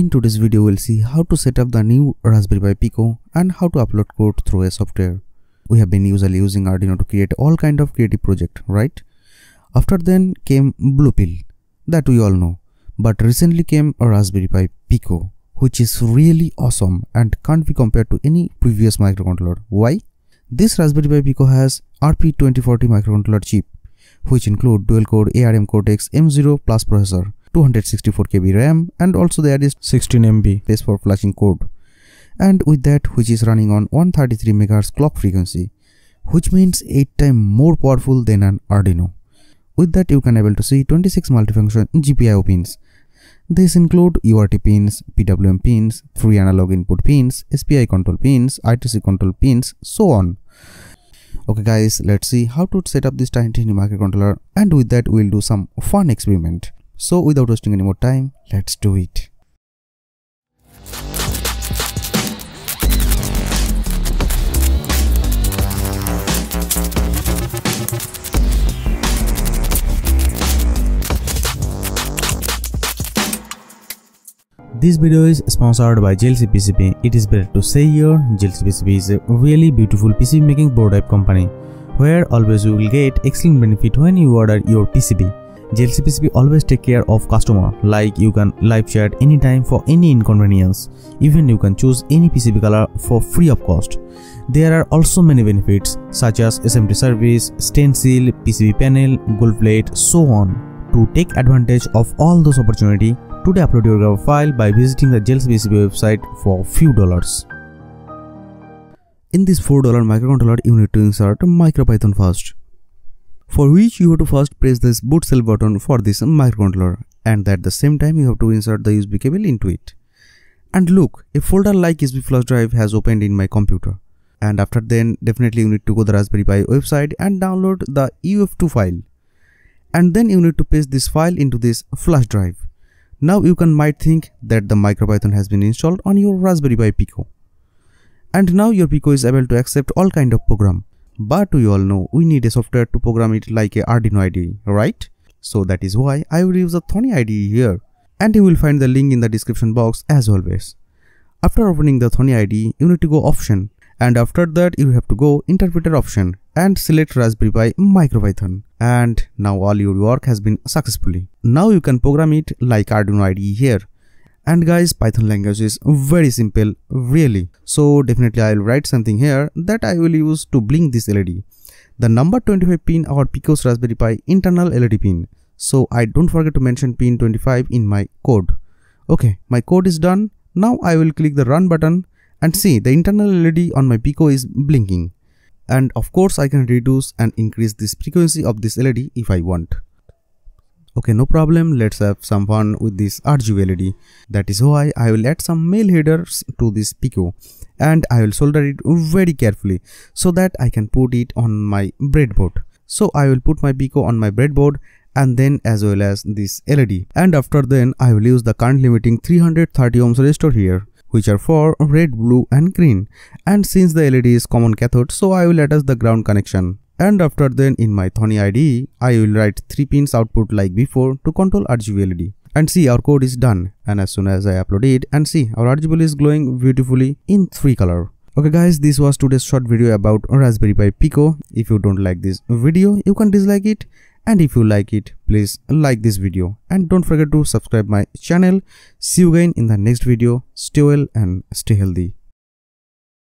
In today's video, we'll see how to set up the new Raspberry Pi Pico and how to upload code through a software. We have been usually using Arduino to create all kind of creative project, right? After then came Blue Pill, that we all know. But recently came a Raspberry Pi Pico, which is really awesome and can't be compared to any previous microcontroller. Why? This Raspberry Pi Pico has RP2040 microcontroller chip, which include dual core ARM Cortex M0 Plus processor, 264 KB RAM, and also there is 16 MB space for flashing code, and with that which is running on 133 MHz clock frequency, which means 8 times more powerful than an Arduino. With that you can able to see 26 multifunction GPIO pins. These include UART pins, PWM pins, 3 analog input pins, SPI control pins, I2C control pins, so on. Okay guys, let's see how to set up this tiny microcontroller, and with that we'll do some fun experiment. So without wasting any more time, let's do it. This video is sponsored by JLCPCB. It is better to say here, JLCPCB is a really beautiful PCB making board type company, where always you will get excellent benefit when you order your PCB. JLCPCB always take care of customer, like you can live chat anytime for any inconvenience. Even you can choose any PCB color for free of cost. There are also many benefits such as SMT service, stencil, PCB panel, gold plate, so on. To take advantage of all those opportunity, today upload your Grab file by visiting the JLCPCB website for few dollars. In this $4 microcontroller, you need to insert MicroPython first, for which you have to first press this boot cell button for this microcontroller, and at the same time you have to insert the USB cable into it. And look, a folder like USB flash drive has opened in my computer. And after then definitely you need to go to the Raspberry Pi website and download the UF2 file. And then you need to paste this file into this flash drive. Now you might think that the MicroPython has been installed on your Raspberry Pi Pico, and now your Pico is able to accept all kind of program. But we all know we need a software to program it like a Arduino IDE, right? So that is why I will use the Thonny IDE here, and you will find the link in the description box as always. After opening the Thonny IDE, you need to go option, and after that you have to go interpreter option and select Raspberry Pi MicroPython, and now all your work has been successfully. Now you can program it like Arduino IDE here. And guys, Python language is very simple, really. So definitely I'll write something here that I will use to blink this LED. The number 25 pin our Pico's Raspberry Pi internal LED pin. So I don't forget to mention pin 25 in my code. Okay, my code is done. Now I will click the run button and see the internal LED on my Pico is blinking. And of course I can reduce and increase this frequency of this LED if I want. Okay, no problem, let's have some fun with this RGB LED. That is why I will add some mail headers to this Pico, and I will solder it very carefully so that I can put it on my breadboard. So I will put my Pico on my breadboard, and then as well as this LED. And after then I will use the current limiting 330 ohms resistor here, which are for red, blue and green. And since the LED is common cathode, so I will attach the ground connection. And after then in my Thonny IDE, I will write 3 pins output like before to control RGB LED. And see, our code is done. And as soon as I upload it, and see, our RGB is glowing beautifully in 3 color. Okay guys, this was today's short video about Raspberry Pi Pico. If you don't like this video, you can dislike it. And if you like it, please like this video. And don't forget to subscribe my channel. See you again in the next video. Stay well and stay healthy.